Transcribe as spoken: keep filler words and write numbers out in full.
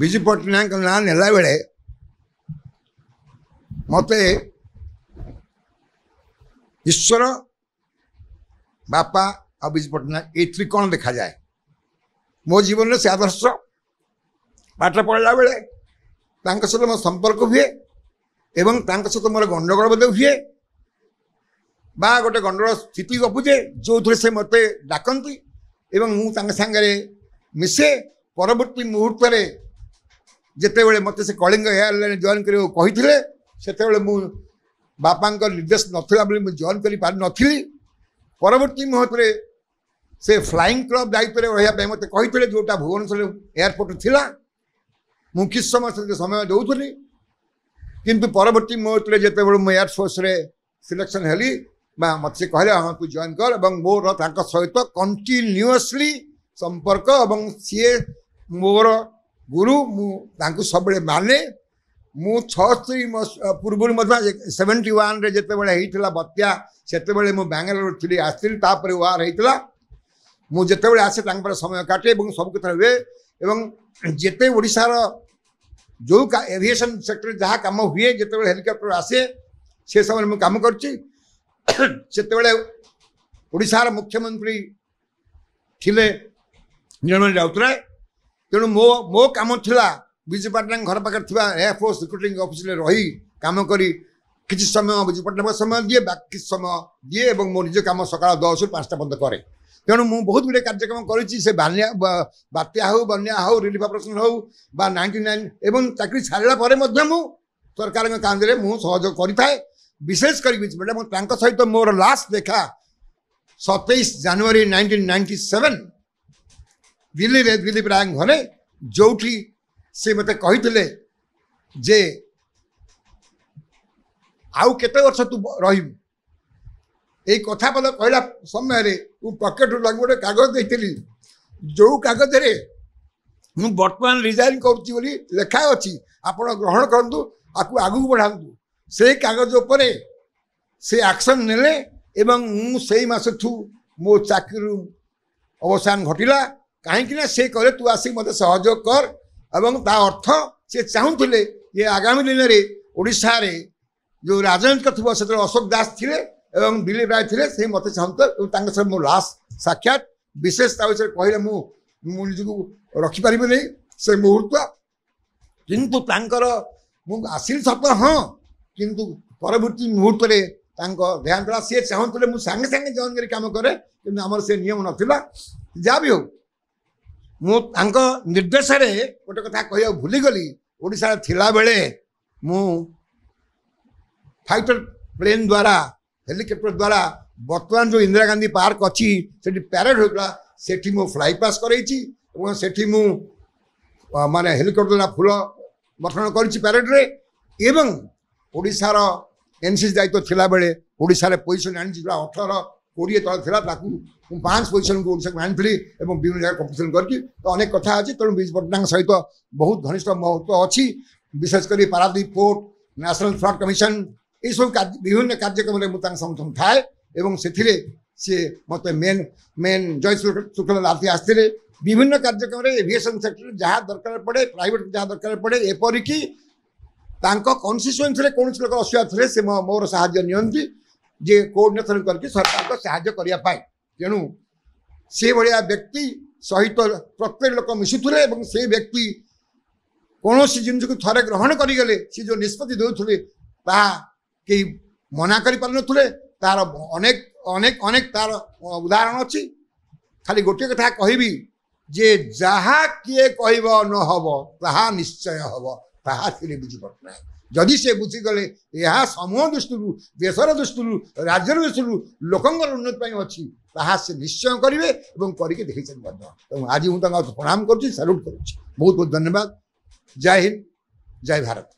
ಬಿಜು ಪಟ್ನಾಯಕ್ ನಾನೆಲ್ಲ ವೇಳೆ मत ईश्वर बापा और बिजु पटनायक ये त्रिकोण देखा जाए मो जीवन से आदर्श पाठ पढ़ला बेले सहित मो संपर्क हुए एवं सहित मोर गंडगोल बोध हुए बा गोटे गंडगोल स्थिति गपुजे जो थे से मत डाकती एवं मुझे सांगे मिसे परवर्ती मुहूर्त जिते बड़े मत से कलिंग एयरलैन जॉइन कर से मु बापा निर्देश नाला जॉइन करी परवर्ती मुहूर्त से फ्लाइंग क्लब दायित्व रहा मत कही जोटा भुवनेश्वर एयरपोर्ट थिला मु किस समय से समय दूसरी किंतु परवर्ती मुहूर्त जिते बड़े मु एयरफोर्स सिलेक्शन हेली मत से कहले हाँ तू जॉइन कर और मोर सहित कंटिन्यूअसली संपर्क और सी मोर गुरु मुझे सब माने मु छी पूर्व सेवेन्टी वन जिते बड़े होता बत्या से मु बेंगलोर थी आसती तापर वार होता मुझे जिते बड़े आसे समय काटे सब कथा हुए जिते ओडार जो एविएशन सेक्टर जहाँ कम हुए जिते हेलीकॉप्टर आसे से समय मुझे कम कर मुख्यमंत्री थिले निरम राउतराय तेणु मो मो कम थिला बिजु पटनायक घर पाखे एयरफोर्स रिक्रुटिंग ऑफिस रही कम करी किसी समय बिजु पटनायक समय दिए बाकी समय दिए मो निज कम सका दस रु पाँचटा पर्यटन कै तेणु मुझे बहुत गुड़े कार्यक्रम कर बात्या हो बना हो रिलीफ ऑपरेशन हो नाइंटी नाइन एवं चाकरी छाड़ा पर सरकार कार्य में सहयोग करें विशेषकर बिजु पटनायक सहित मोर लास्ट देखा सतईश January nineteen ninety seven Delhi में दिलीप राय घरे जो से मत कही जे आउ केत वर्ष तू रही कथा पद कहला समय पकेट गोटे कागज देती जो कागज रे मु बर्तमान रिजाइन करुच्ची लेखा अच्छी आप ग्रहण करूँ आपको आगू बढ़ातु से कागज पर से एक्शन नेले एवं मुई मस मो चाकरी अवसान घटला कहीं से कहे तू आसिक मत सहयोग कर एवं ता अर्थ से चाहूले ये आगामी दिन में ओडिशा रे जो राजनीतिक थोड़ा से अशोक दास थे एवं दिलीप राय थे से मत चाहते मो लास्ट साक्षात विशेषता विषय कहले मु निजक रखिपार नहीं से मुहूर्त किंतु तांकर आसिल सत हाँ किंतु परवर्ती मुहूर्त ध्यान देला सी चाहूले मुझे सांगे सांगे जॉइन कर काम कै कि आमर से नियम नाला जहाँ भी हो मुझे निर्देश गोटे कथा कह भूलीगली ओडिशा थिला बेले मु फाइटर प्लेन द्वारा हेलीकॉप्टर द्वारा बर्तमान जो इंदिरा गांधी पार्क अच्छी से प्यारेड होता से मु फ्लाई पास कराई से मु माने हेलीकॉप्टर द्वारा फूल गठन कर प्यारेड्रे एवं ओडिशार एनसीसी दायित्व थिला बेले ओडिशार पोजिशन आनी अठर कोड़े तले था पाँच पोजिशन को ओडिशा आनी विभिन्न जगह कंपिटिशन करके तो अनेक कथा अच्छी तेणु बिजु पटनायक सहित बहुत घनिष्ठ महत्व अच्छी विशेषकर Paradip port national flood commission ये सब विभिन्न कार्यक्रम मुझे समर्थन थाए और से मत मेन मेन जय शुक्ल लाथी आसते विभिन्न कार्यक्रम एविएशन सेक्टर जहाँ दरकार पड़े प्राइवेट जहाँ दरकार पड़े एपरिकी कन्स्टिट्युएन्सी कौन लोग असुविधा थे से मोर साहाय्य नि जे कोऑर्डिनेशन करके सरकार को साहाय्य करने तेणु से भाया व्यक्ति सहित प्रत्येक लोक मिशुले और से व्यक्ति कौन सी जिन को थरे ग्रहण करगले सी जो निष्पत्ति देते कई मना करें तार अनेक अनेक अनेक तार उदाहरण अच्छी खाली गोटे कथा कहबी जे जहा किए कह न हब ता निश्चय हब ताहा फिर बिजु पटनायक जदि से बुझीगले यह समूह दृष्टि देशर दृष्टि राज्यर दृष्टि लोकंर उन्नति अच्छी ताहा से निश्चय करेंगे और करके देखी तो आज मुझे प्रणाम करुँच सैल्यूट करुँच बहुत बहुत धन्यवाद। जय हिंद जय भारत।